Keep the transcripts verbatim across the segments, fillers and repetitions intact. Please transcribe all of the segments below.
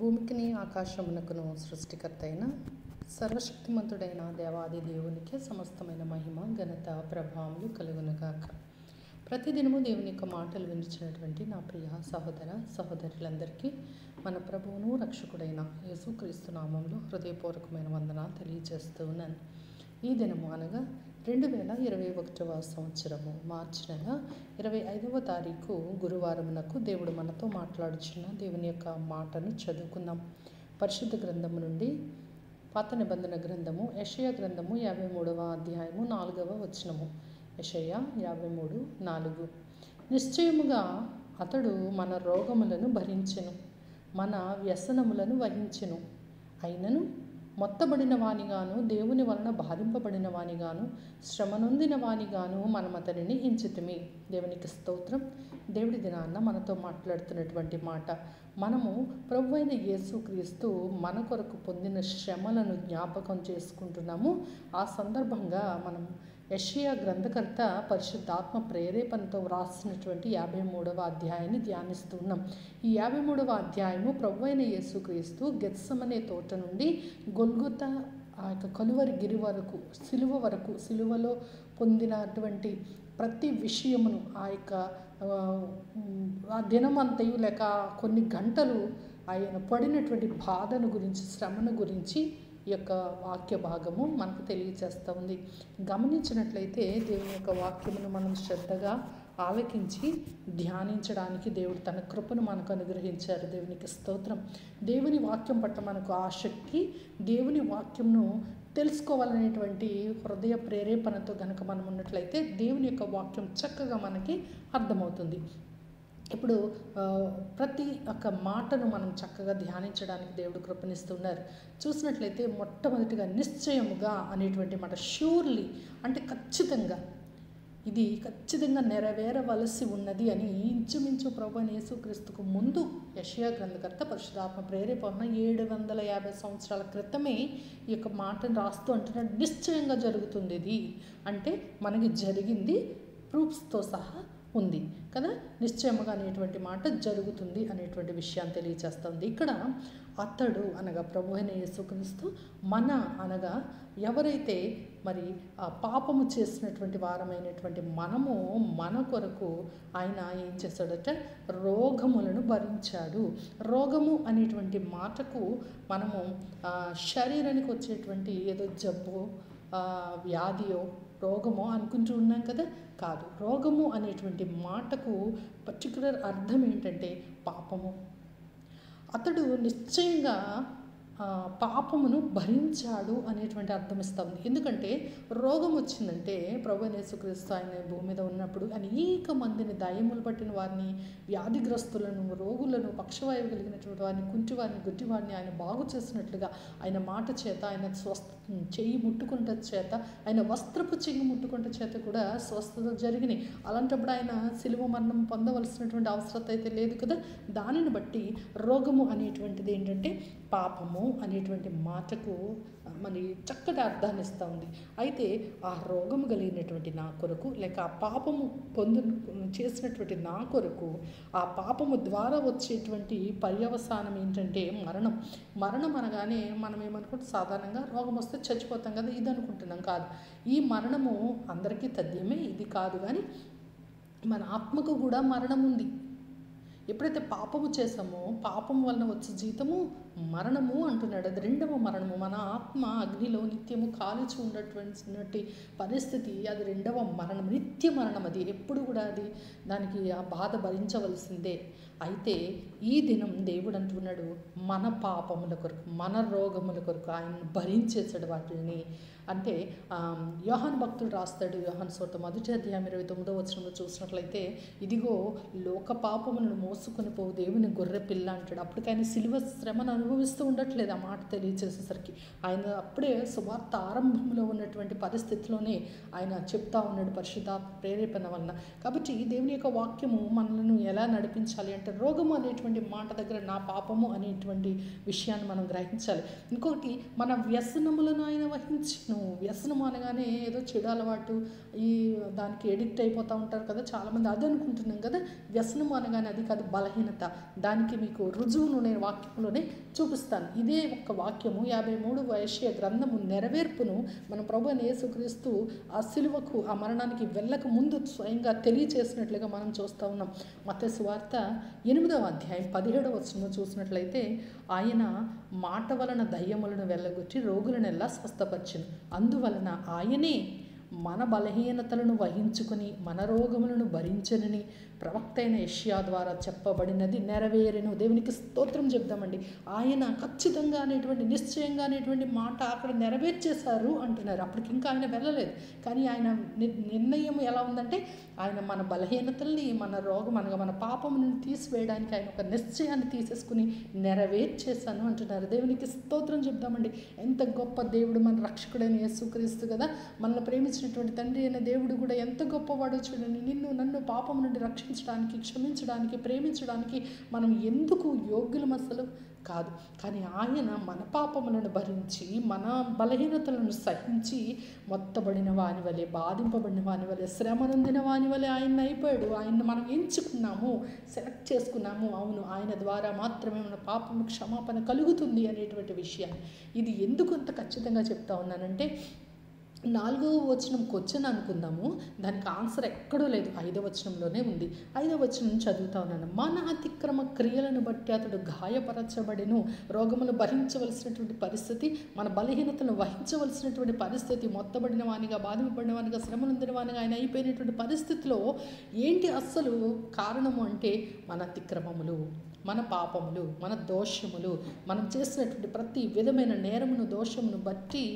భూమికిని ఆకాశమునకును సృష్టికర్త అయిన సర్వశక్తిమంతుడైన దేవాది దేవునికి సమస్తమైన మహిమ ఘనత ప్రభావములు కలుగునుగాక. ప్రతిదినము దేవుని యొక్క మాటలు వినిచినటువంటి నా ప్రియ సహోదర సహోదరులందరికీ మన ప్రభువును రక్షకుడైన యేసుక్రీస్తు నామంలో హృదయపూర్వకమైన వందనాలు తెలియజేస్తూ ఉన్నాను. ఈ దినము అనగా రెండు వేల ఇరవై ఒకటవ సంవత్సరము మార్చి నెల ఇరవై ఐదవ తారీఖు గురువారమునకు దేవుడు మనతో మాట్లాడుచున్న దేవుని యొక్క మాటను చదువుకుందాం. పరిశుద్ధ గ్రంథము నుండి పాత నిబంధన గ్రంథము యెషయా గ్రంథము యాభై మూడవ అధ్యాయము నాలుగవ వచనము. యెషయా యాభై మూడు నాలుగు నిశ్చయముగా అతడు మన రోగములను భరించెను, మన వ్యసనములను వహించెను, అయినను మొత్తబడిన వానిగాను దేవుని వలన బాధింపబడిన వానిగాను శ్రమనొందిన వానిగాను మనం అతనిని ఎంచితిమి. దేవునికి స్తోత్రం. దేవుడి దినాన్న మనతో మాట్లాడుతున్నటువంటి మాట, మనము ప్రభు అయిన యేసుక్రీస్తు మన కొరకు పొందిన శ్రమలను జ్ఞాపకం చేసుకుంటున్నాము. ఆ సందర్భంగా మనం యెషయా గ్రంథకర్త పరిశుద్ధాత్మ ప్రేరేపణతో వ్రాసినటువంటి యాభై మూడవ అధ్యాయాన్ని ధ్యానిస్తున్నాం. ఈ యాభై మూడవ అధ్యాయము ప్రభు అయిన యేసుక్రీస్తు గెత్సెమనే తోట నుండి గొల్గొతా ఆ యొక్క కలువరి గిరి వరకు సిలువ వరకు సిలువలో పొందినటువంటి ప్రతి విషయమును ఆ యొక్క ఆ దినమంతయు లేక కొన్ని గంటలు ఆయన పడినటువంటి బాధను గురించి శ్రమను గురించి ఈ యొక్క వాక్య భాగము మనకు తెలియజేస్తూ ఉంది. గమనించినట్లయితే దేవుని యొక్క వాక్యమును మనం శ్రద్ధగా ఆలకించి ధ్యానించడానికి దేవుడు తన కృపను మనకు అనుగ్రహించారు. దేవునికి స్తోత్రం. దేవుని వాక్యం పట్ల మనకు ఆసక్తి, దేవుని వాక్యంను తెలుసుకోవాలనేటువంటి హృదయ ప్రేరేపణతో కనుక మనం ఉన్నట్లయితే దేవుని యొక్క వాక్యం చక్కగా మనకి అర్థమవుతుంది. ఇప్పుడు ప్రతి ఒక్క మాటను మనం చక్కగా ధ్యానించడానికి దేవుడు కృపణిస్తున్నారు. చూసినట్లయితే మొట్టమొదటిగా నిశ్చయముగా అనేటువంటి మాట, ష్యూర్లీ అంటే ఖచ్చితంగా, ఇది ఖచ్చితంగా నెరవేరవలసి ఉన్నది అని ఇంచుమించు ప్రభు అయిన యేసుక్రీస్తుకు ముందు యెషయా గ్రంథకర్త పరిశుద్ధాత్మ ప్రేరేపణ ఏడు వందల యాభై సంవత్సరాల క్రితమే ఈ యొక్క మాటను రాస్తూ అంటున్నాడు, నిశ్చయంగా జరుగుతుంది. ఇది అంటే మనకి జరిగింది, ప్రూఫ్స్తో సహా ఉంది కదా. నిశ్చయముగా అనేటువంటి మాట జరుగుతుంది అనేటువంటి విషయాన్ని తెలియజేస్తుంది. ఇక్కడ అతడు అనగా ప్రభు అయిన యేసుక్రీస్తు మన అనగా ఎవరైతే మరి ఆ పాపము చేసినటువంటి వారమైనటువంటి మనము మన కొరకు ఆయన ఏం చేశాడంటే రోగములను భరించాడు. రోగము అనేటువంటి మాటకు మనము శరీరానికి వచ్చేటువంటి ఏదో జబ్బో వ్యాధియో రోగమో అనుకుంటూ ఉన్నాం కదా. కాదు, రోగము అనేటువంటి మాటకు పర్టికులర్ అర్థం ఏంటంటే పాపము. అతడు నిశ్చయంగా పాపమును భరించాడు అనేటువంటి అర్థం ఇస్తూ ఉంది. ఎందుకంటే రోగం వచ్చిందంటే ప్రభు అయిన యేసుక్రీస్తు ఆయన భూమి మీద ఉన్నప్పుడు అనేక మందిని, దయ్యములు పట్టిన వారిని, వ్యాధిగ్రస్తులను, రోగులను, పక్షవాయువు కలిగినటువంటి వారిని, కుంటివారిని, గుడ్డివారిని ఆయన బాగు చేసినట్లుగా ఆయన మాట చేత, ఆయన స్వస్థ చెయ్యి ముట్టుకుంట చేత, ఆయన వస్త్రపు చెయ్యి ముట్టుకుంట చేత కూడా స్వస్థత జరిగినాయి. అలాంటప్పుడు ఆయన సిలువ మరణం పొందవలసినటువంటి అవసరత అయితే లేదు కదా. దానిని బట్టి రోగము అనేటువంటిది ఏంటంటే పాపము అనేటువంటి మాటకు మరి చక్కటి అర్థాన్ని ఇస్తూ ఉంది. అయితే ఆ రోగము కలిగినటువంటి నా కొరకు లేక ఆ పాపము పొందు చేసినటువంటి నా కొరకు ఆ పాపము ద్వారా వచ్చేటువంటి పర్యవసానం ఏంటంటే మరణం. మరణం అనగానే మనం ఏమనుకుంటాం, సాధారణంగా రోగం వస్తే చచ్చిపోతాం కదా, ఇది అనుకుంటున్నాం. కాదు, ఈ మరణము అందరికీ తథ్యమే, ఇది కాదు. కానీ మన ఆత్మకు కూడా మరణం ఉంది. ఎప్పుడైతే పాపము చేసామో పాపం వలన వచ్చే జీతము మరణము అంటున్నాడు. అది రెండవ మరణము. మన ఆత్మ అగ్నిలో నిత్యము కాలుచి ఉండటువంటి పరిస్థితి, అది రెండవ మరణం, నిత్య మరణం. అది ఎప్పుడు కూడా అది దానికి ఆ బాధ భరించవలసిందే. అయితే ఈ దినం దేవుడు అంటున్నాడు, మన పాపముల కొరకు మన రోగముల కొరకు ఆయన భరించేసాడు వాటిని. అంటే యోహాను భక్తుడు రాస్తాడు, యోహాను సువార్త మొదటి అధ్యాయం ఇరవై తొమ్మిదో వచనంలో చూసినట్లయితే, ఇదిగో లోక పాపములను మోసుకొని పోవు దేవుని గొర్రె పిల్ల అంటాడు. అప్పటికైనా సిలువ శ్రమను అనుభవిస్తూ ఉండట్లేదు ఆ మాట తెలియచేసేసరికి. ఆయన అప్పుడే సువార్త ఆరంభంలో ఉన్నటువంటి పరిస్థితిలోనే ఆయన చెప్తా ఉన్నాడు పరిశుద్ధాత్మ ప్రేరేపణ వలన. కాబట్టి దేవుని యొక్క వాక్యము మనల్ని ఎలా నడిపించాలి అంటే, రోగము అనేటువంటి మాట దగ్గర నా పాపము అనేటువంటి విషయాన్ని మనం గ్రహించాలి. ఇంకొకటి, మన వ్యసనములను ఆయన వహించను. వ్యసనము అనగానే ఏదో చెడు అలవాటు, ఈ దానికి ఎడిక్ట్ అయిపోతూ ఉంటారు కదా చాలామంది, అది అనుకుంటున్నాం కదా. వ్యసనము అనగానే అది కాదు, బలహీనత. దానికి మీకు రుజువును నేను వాక్యంలోనే చూపిస్తాను. ఇదే ఒక్క వాక్యము యాభై మూడు వయస్య గ్రంథము నెరవేర్పును మనం ప్రభు యేసుక్రీస్తు ఆ సిలువకు, ఆ మరణానికి వెళ్ళక ముందు స్వయంగా తెలియచేసినట్లుగా మనం చూస్తూ ఉన్నాం. మత్తయి సువార్త ఎనిమిదవ అధ్యాయం పదిహేడవ వచనంలో చూసినట్లయితే, ఆయన మాట వలన దయ్యములను వెళ్ళగొట్టి రోగులనెల్లా స్వస్థపరిచింది. అందువలన ఆయనే మన బలహీనతలను వహించుకుని మన రోగములను భరించనని ప్రవక్త అయిన యెషయా ద్వారా చెప్పబడినది నెరవేరెను. దేవునికి స్తోత్రం చెప్దామండి. ఆయన ఖచ్చితంగా అనేటువంటి, నిశ్చయంగా అనేటువంటి మాట అక్కడ నెరవేర్చేశారు అంటున్నారు. అప్పటికి ఇంకా ఆయన వెళ్ళలేదు, కానీ ఆయన నిర్ణయం ఎలా ఉందంటే, ఆయన మన బలహీనతల్ని, మన రోగం అనగా మన పాపములను తీసివేయడానికి ఆయన ఒక నిశ్చయాన్ని తీసేసుకుని నెరవేర్చేశాను అంటున్నారు. దేవునికి స్తోత్రం చెప్దామండి. ఎంత గొప్ప దేవుడు మన రక్షకుడైన యేసుక్రీస్తు కదా. మనల్ని ప్రేమించినటువంటి తండ్రి అయిన దేవుడు కూడా ఎంత గొప్పవాడో చూడండి. నిన్ను నన్ను పాపము నుండి రక్ష రక్షించడానికి, క్షమించడానికి, ప్రేమించడానికి మనం ఎందుకు యోగ్యులం అసలు కాదు. కానీ ఆయన మన పాపములను భరించి, మన బలహీనతలను సహించి, మొత్తబడిన వాని వలె, బాధింపబడిన వాని వలె, శ్రమనందిన వాని వలె ఆయన అయిపోయాడు. ఆయన్ని మనం ఎంచుకున్నాము, సెలెక్ట్ చేసుకున్నాము. అవును, ఆయన ద్వారా మాత్రమే మన పాపము క్షమాపణ కలుగుతుంది అనేటువంటి విషయాన్ని ఇది ఎందుకు అంత ఖచ్చితంగా చెప్తా ఉన్నానంటే, నాలుగవ వచనం క్వశ్చన్ అనుకుందాము, దానికి ఆన్సర్ ఎక్కడో లేదు, ఐదవ వచనంలోనే ఉంది. ఐదవ వచనం చదువుతా ఉన్నాను. మన అతిక్రమ క్రియలను బట్టి అతడు గాయపరచబడెను. రోగములు భరించవలసినటువంటి పరిస్థితి, మన బలహీనతను వహించవలసినటువంటి పరిస్థితి, మొత్తబడిన వానిగా, బాధింపబడిన వానిగా, శ్రమనందిన వానిగా ఆయన అయిపోయినటువంటి పరిస్థితిలో ఏంటి అస్సలు కారణము అంటే, మన అతిక్రమములు, మన పాపములు, మన దోషములు, మనం చేసినటువంటి ప్రతి విధమైన నేరమును, దోషమును బట్టి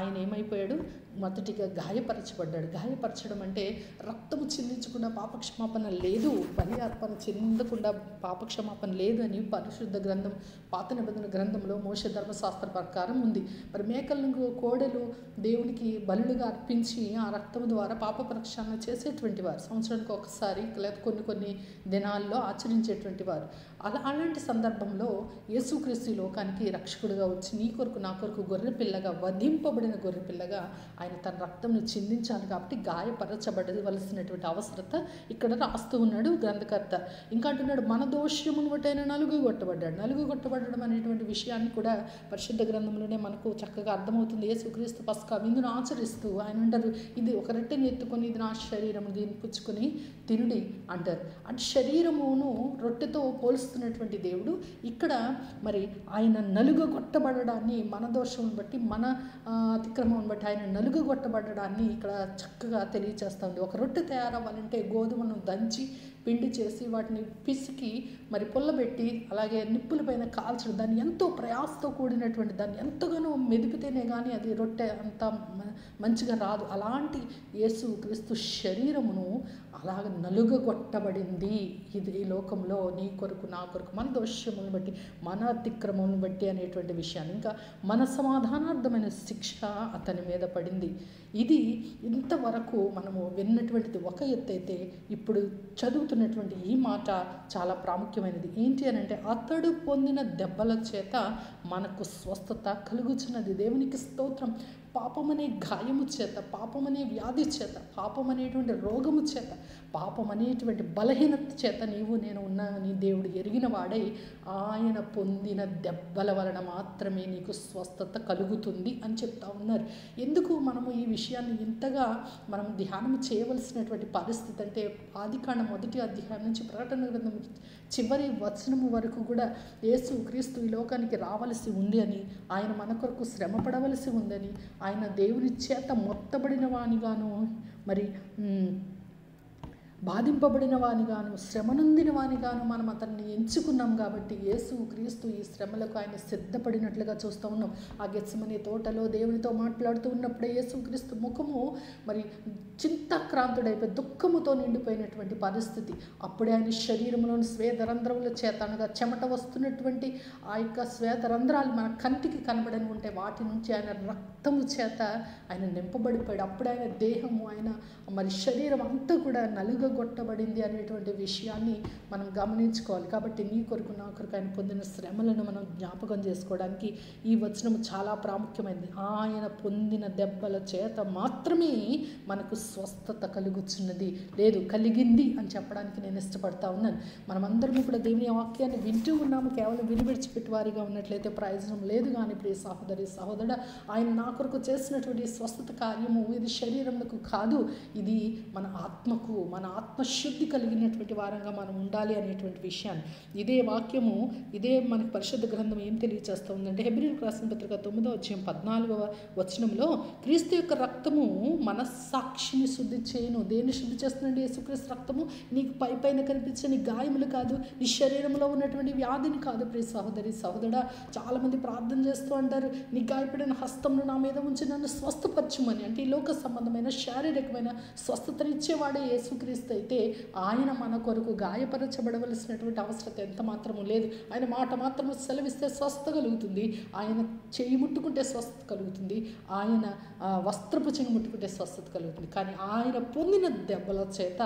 ఆయన ఏమైపోయాడు, మొదటిగా గాయపరచబడ్డాడు. గాయపరచడం అంటే రక్తము చిందించకుండా పాపక్షమాపణ లేదు, బలి అర్పణ చెందకుండా పాపక్షమాపణ లేదు అని పరిశుద్ధ గ్రంథం, పాత నిబంధన గ్రంథంలో మోషే ధర్మశాస్త్ర ప్రకారం ఉంది. మరి మేకలను, కోడెలు దేవునికి బలులుగా అర్పించి ఆ రక్తము ద్వారా పాప ప్రక్షాళన చేసేటువంటి వారు, సంవత్సరానికి ఒకసారి లేదా కొన్ని కొన్ని దినాల్లో ఆచరించేటువంటి వారు. అలా అలాంటి సందర్భంలో యేసుక్రీస్తు లోకానికి రక్షకుడిగా వచ్చి, నీ కొరకు నా కొరకు గొర్రెపిల్లగా, వధింపబడిన గొర్రెపిల్లగా ఆయన తన రక్తంను చిందించాలి. కాబట్టి గాయపరచబడవలసినటువంటి అవసరత ఇక్కడ రాస్తూ ఉన్నాడు గ్రంథకర్త. ఇంకా అంటున్నాడు, మన దోషమును బట్టి ఆయన నలుగు కొట్టబడ్డాడు. నలుగు కొట్టబడడం అనేటువంటి విషయాన్ని కూడా పరిశుద్ధ గ్రంథంలోనే మనకు చక్కగా అర్థమవుతుంది. యేసుక్రీస్తు పస్కా విందును ఆచరిస్తూ ఆయన అంటారు, ఇది ఒక రొట్టెని ఎత్తుకొని, ఇది నా శరీరము, దీన్ని పుచ్చుకొని తినుడి అంటారు. అంటే శరీరమును రొట్టెతో పోలుస్తున్నటువంటి దేవుడు ఇక్కడ మరి ఆయన నలుగు కొట్టబడడాన్ని, మన దోషమును బట్టి, మన అతిక్రమం బట్టి ఆయన నలుగొట్టబడడాన్ని ఇక్కడ చక్కగా తెలియచేస్తూ ఉంది. ఒక రొట్టె తయారవ్వాలంటే గోధుమను దంచి పిండి చేసి వాటిని పిసికి మరి పుల్లబెట్టి అలాగే నిప్పులపైన కాల్చడం, దాన్ని ఎంతో ప్రయాసతో కూడినటువంటి, దాన్ని ఎంతగానో మెదిపితేనే కానీ అది రొట్టె అంత మంచిగా రాదు. అలాంటి యేసు క్రీస్తు శరీరమును అలాగ నలుగొట్టబడింది ఇది ఈ లోకంలో, నీ కొరకు నా కొరకు, మన దోషములను బట్టి, మన అతిక్రమములను బట్టి అనేటువంటి విషయాన్ని, ఇంకా మన సమాధానార్థమైన శిక్ష అతని మీద పడింది. ఇది ఇంతవరకు మనము విన్నటువంటిది ఒక ఎత్తు అయితే, ఇప్పుడు చదువుతున్నటువంటి ఈ మాట చాలా ప్రాముఖ్యమైనది. ఏంటి అని అంటే, అతడు పొందిన దెబ్బల చేత మనకు స్వస్థత కలుగుచున్నది. దేవునికి స్తోత్రం. పాపమనే గాయము చేత, పాపమనే వ్యాధి చేత, పాపమనేటువంటి రోగము చేత, పాపమనేటువంటి బలహీనత చేత నీవు నేను ఉన్నానని దేవుడు ఎరిగిన వాడై, ఆయన పొందిన దెబ్బల వలన మాత్రమే నీకు స్వస్థత కలుగుతుంది అని చెప్తా ఉన్నారు. ఎందుకు మనము ఈ విషయాన్ని ఇంతగా మనం ధ్యానం చేయవలసినటువంటి పరిస్థితి అంటే, ఆదికాండం మొదటి అధ్యాయం నుంచి ప్రకటన గ్రంథం చివరి వచనము వరకు కూడా యేసు క్రీస్తు ఈ లోకానికి రావలసి ఉంది అని, ఆయన మన కొరకు శ్రమ పడవలసి ఉందని, ఆయన దేవుని చేత మొత్తబడిన వానిగాను, మరి బాధింపబడిన వానిగాను శ్రమనందిన వానిగాను మనం అతన్ని ఎంచుకున్నాం కాబట్టి యేసు క్రీస్తు ఈ శ్రమలకు ఆయన సిద్ధపడినట్లుగా చూస్తూ ఉన్నాం. ఆ గెత్సెమనే తోటలో దేవునితో మాట్లాడుతూ ఉన్నప్పుడే యేసు క్రీస్తు ముఖము మరి చింతాక్రాంతుడైపోయి దుఃఖముతో నిండిపోయినటువంటి పరిస్థితి. అప్పుడే ఆయన శరీరంలోని స్వేదరంధ్రముల చేత అనగా చెమట వస్తున్నటువంటి ఆ యొక్క స్వేదరంధ్రాలు మన కంటికి కనబడని ఉంటే వాటి నుంచి ఆయన రక్తము చేత ఆయన నింపబడిపోయాడు. అప్పుడే ఆయన దేహము ఆయన మరి శరీరం అంతా కూడా నలుగు కొట్టబడింది అనేటువంటి విషయాన్ని మనం గమనించుకోవాలి. కాబట్టి నీ కొరకు నా కొరకు ఆయన పొందిన శ్రమలను మనం జ్ఞాపకం చేసుకోవడానికి ఈ వచనం చాలా ప్రాముఖ్యమైనది. ఆయన పొందిన దెబ్బల చేత మాత్రమే మనకు స్వస్థత కలుగుతున్నది లేదు కలిగింది అని చెప్పడానికి నేను ఇష్టపడతా ఉన్నాను. మనమందరం కూడా దేవుని వాక్యాన్ని వింటూ ఉన్నాము. కేవలం వినివిడిచిపెట్టి వారిగా ఉన్నట్లయితే ప్రయోజనం లేదు. కానీ ప్రియ సహోదరి సహోదరుడా, ఆయన నా కొరకు చేసినటువంటి స్వస్థత కార్యము ఇది శరీరములకు కాదు, ఇది మన ఆత్మకు మన ఆత్మశుద్ధి కలిగినటువంటి వారంగా మనం ఉండాలి అనేటువంటి విషయాన్ని ఇదే వాక్యము ఇదే మనకు పరిశుద్ధ గ్రంథం ఏం తెలియజేస్తూ ఉందంటే హెబ్రీయులకు రాసిన పత్రిక తొమ్మిదో అధ్యాయం పద్నాలుగవ వచనంలో క్రీస్తు యొక్క రక్తము మనస్సాక్షిని శుద్ధి చేయను. దేన్ని శుద్ధి చేస్తుందంటే యేసుక్రీస్తు రక్తము నీకు పై పైన కనిపించే నీ గాయములు కాదు, నీ శరీరంలో ఉన్నటువంటి వ్యాధిని కాదు. ప్రియ సహోదరి సహోదరా, చాలామంది ప్రార్థన చేస్తూ అంటారు నీ గాయపడిన హస్తమును నా మీద ఉంచి నన్ను స్వస్థపరచుమని. అంటే ఈ లోక సంబంధమైన శారీరకమైన స్వస్థతనిచ్చేవాడే యేసుక్రీస్తు అయితే ఆయన మన కొరకు గాయపరచబడవలసినటువంటి అవసరత ఎంత మాత్రము లేదు. ఆయన మాట మాత్రము సెలవిస్తే స్వస్థత కలుగుతుంది, ఆయన చెయ్యి ముట్టుకుంటే స్వస్థత కలుగుతుంది, ఆయన వస్త్రపు చెయ్యి ముట్టుకుంటే స్వస్థత కలుగుతుంది. కానీ ఆయన పొందిన దెబ్బల చేత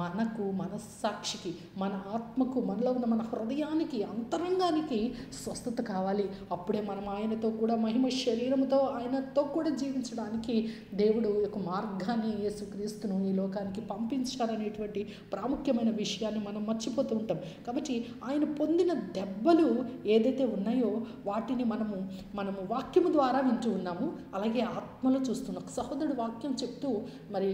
మనకు మనస్సాక్షికి మన ఆత్మకు మనలో ఉన్న మన హృదయానికి అంతరంగానికి స్వస్థత కావాలి. అప్పుడే మనం ఆయనతో కూడా మహిమ శరీరంతో ఆయనతో కూడా జీవించడానికి దేవుడు ఒక మార్గాన్ని యేసుక్రీస్తును ఈ లోకానికి పంపించాలనేటువంటి ప్రాముఖ్యమైన విషయాన్ని మనం మర్చిపోతూ ఉంటాం. కాబట్టి ఆయన పొందిన దెబ్బలు ఏదైతే ఉన్నాయో వాటిని మనము మనము వాక్యము ద్వారా వింటూ ఉన్నాము, అలాగే ఆత్మలో చూస్తున్నాం. సహోదరుడు వాక్యం చెప్తూ మరి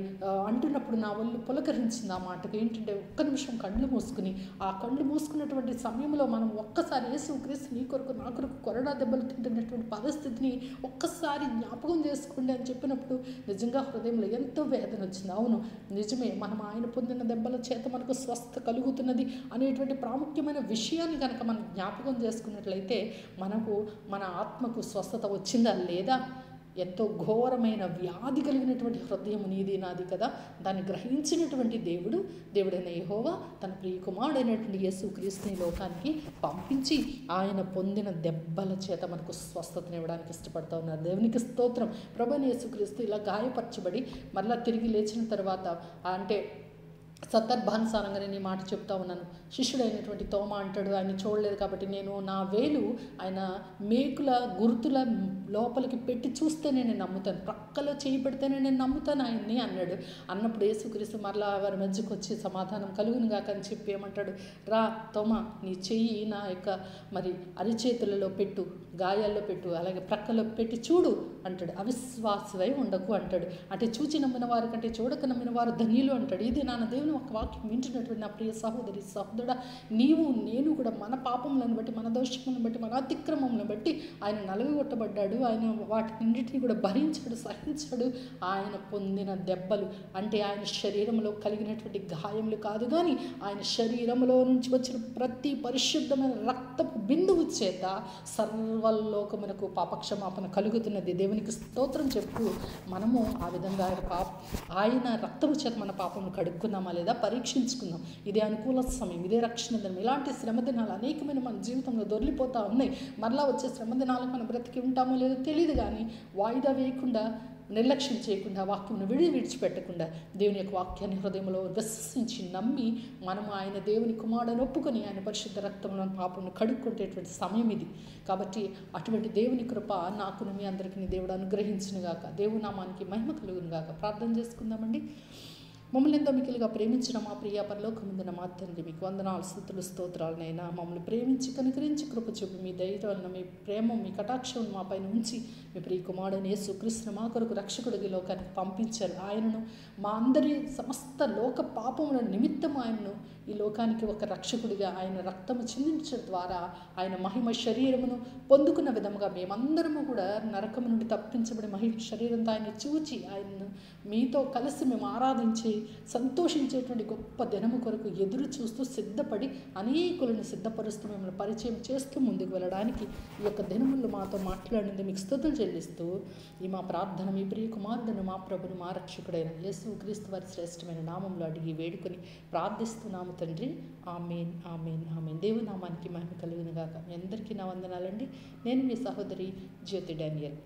అంటున్నప్పుడు నా ఒళ్ళు పులకరించింది. ఆ మాటకు ఏంటంటే ఒక్క నిమిషం కళ్ళు మూసుకుని ఆ కళ్ళు మూసుకున్నటువంటి సమయంలో మనం ఒక్కసారి యేసుక్రీస్తు నీ కొరకు నా కొరకు కొరడా దెబ్బలు తింటున్నటువంటి పరిస్థితిని ఒక్కసారి జ్ఞాపకం చేసుకోండి అని చెప్పినప్పుడు నిజంగా హృదయంలో ఎంతో వేదన వచ్చింది. అవును నిజమే, మనం ఆయన పొందిన దెబ్బల చేత మనకు స్వస్థత కలుగుతున్నది అనేటువంటి ప్రాముఖ్యమైన విషయాన్ని కనుక మనం జ్ఞాపకం చేసుకున్నట్లయితే మనకు మన ఆత్మకు స్వస్థత వచ్చిందా లేదా? ఎంతో ఘోరమైన వ్యాధి కలిగినటువంటి హృదయం నీది నాది కదా, దాన్ని గ్రహించినటువంటి దేవుడు దేవుడైన యెహోవా తన ప్రియ కుమారుడైనటువంటి యేసుక్రీస్తుని లోకానికి పంపించి ఆయన పొందిన దెబ్బల చేత మనకు స్వస్థతను ఇవ్వడానికి ఇష్టపడుతూ ఉన్నారు. దేవునికి స్తోత్రం. ప్రభువైన యేసుక్రీస్తు ఇలా గాయపరచబడి మరలా తిరిగి లేచిన తర్వాత అంటే సందర్భానుసారంగా నేను ఈ మాట చెప్తా ఉన్నాను. శిష్యుడైనటువంటి తోమ అంటాడు ఆయన చూడలేదు కాబట్టి నేను నా వేలు ఆయన మేకుల గుర్తుల లోపలికి పెట్టి చూస్తేనే నేను నమ్ముతాను, ప్రక్కలో చేయి పెడితేనే నేను నమ్ముతాను ఆయన్ని అన్నాడు. అన్నప్పుడు యేసుక్రీస్తు మరలా వారి మధ్యకు వచ్చి సమాధానం కలుగును గాక అని చెప్పి ఏమంటాడు, రా తోమ నీ చెయ్యి నా యొక్క మరి అరిచేతులలో పెట్టు, గాయాల్లో పెట్టు, అలాగే ప్రక్కలో పెట్టి చూడు అంటాడు. అవిశ్వాసమై ఉండకు అంటాడు. అంటే చూచి నమ్మిన వారి కంటే చూడక నమ్మిన వారు ధన్యులు అంటాడు. ఇది నా దేవుని ఒక వాక్యం వింటున్నటువంటి నా ప్రియ సహోదరి సహోదరుడా, నీవు నేను కూడా మన పాపములను బట్టి మన దోషములను బట్టి మన అతిక్రమములను బట్టి ఆయన నలుగొట్టబడ్డాడు. ఆయన వాటిన్నింటినీ కూడా భరించాడు, సహించాడు. ఆయన పొందిన దెబ్బలు అంటే ఆయన శరీరంలో కలిగినటువంటి గాయములు కాదు, కానీ ఆయన శరీరంలో నుంచి వచ్చిన ప్రతి పరిశుద్ధమైన రక్తపు బిందువు చేత సర్వలోకమునకు పాపక్షమాపణ కలుగుతున్నది. దేవునికి స్తోత్రం చెప్తూ మనము ఆ విధంగా ఆయన పాప ఆయన రక్తము చేత మన పాపమును కడుక్కున్నామా లేదా పరీక్షించుకుందాం. ఇదే అనుకూల సమయం, ఇదే రక్షణ దినం. ఇలాంటి శ్రమ దినాలు అనేకమైన మన జీవితంలో దొర్లిపోతూ ఉన్నాయి. మరలా వచ్చే శ్రమ దినాలకు మనం బ్రతికి ఉంటామో లేదో తెలియదు, కానీ వాయిదా వేయకుండా నిర్లక్ష్యం చేయకుండా వాక్యమును విడి విడిచిపెట్టకుండా దేవుని యొక్క వాక్యాన్ని హృదయంలో విశ్వసించి నమ్మి మనము ఆయన దేవుని కుమారుడని ఒప్పుకొని ఆయన పరిశుద్ధ రక్తంలో పాపమును కడుక్కుంటేటువంటి సమయం ఇది. కాబట్టి అటువంటి దేవుని కృప నాకు మీ అందరికీ దేవుడు అనుగ్రహించును గాక. దేవుని నామానికి మహిమ కలుగును గాక. ప్రార్థన చేసుకుందామండి. మమ్మల్ని ఎంతో మిక్కిలిగా ప్రేమించిన మా ప్రియ పరలోకముందున మా తండ్రి, మీకు వందనాలు స్తుతులు స్తోత్రాలనైనా. మమ్మల్ని ప్రేమించి కనికరించి కృప చూపి మీ దయత వలన మీ ప్రేమ మీ కటాక్షం మా పైన ఉంచి మీ ప్రియ కుమారుడైన యేసుక్రీస్తును మా కొరకు రక్షకుడిగా లోకానికి పంపించారు. ఆయనను మా అందరి సమస్త లోక పాపముల నిమిత్తం ఆయనను ఈ లోకానికి ఒక రక్షకుడిగా ఆయన రక్తము చిందించడం ద్వారా ఆయన మహిమ శరీరమును పొందుకున్న విధముగా మేమందరము కూడా నరకము నుండి తప్పించబడి మహిమ శరీరంతో ఆయన చూచి ఆయన్ను మీతో కలిసి మేము ఆరాధించి సంతోషించేటువంటి గొప్ప దినము కొరకు ఎదురు చూస్తూ సిద్ధపడి అనేకులను సిద్ధపరుస్తూ మిమ్మల్ని పరిచయం చేస్తూ ముందుకు వెళ్ళడానికి ఈ యొక్క దినములు మాతో మాట్లాడింది మీకు స్తుతులు చెల్లిస్తూ ఈ మా ప్రార్థన మీ ప్రియ కుమారుడును మా ప్రభుని మా రక్షకుడైన యేసు క్రీస్తు వారి శ్రేష్టమైన నామంలో అడిగి వేడుకొని ప్రార్థిస్తున్నాము తండ్రి. Amen, amen, amen. దేవుని నామానికి మహిమ కలుగును గాక. మీ అందరికీ నా వందనాలండి. నేను మీ సహోదరి జ్యోతి డానియల్.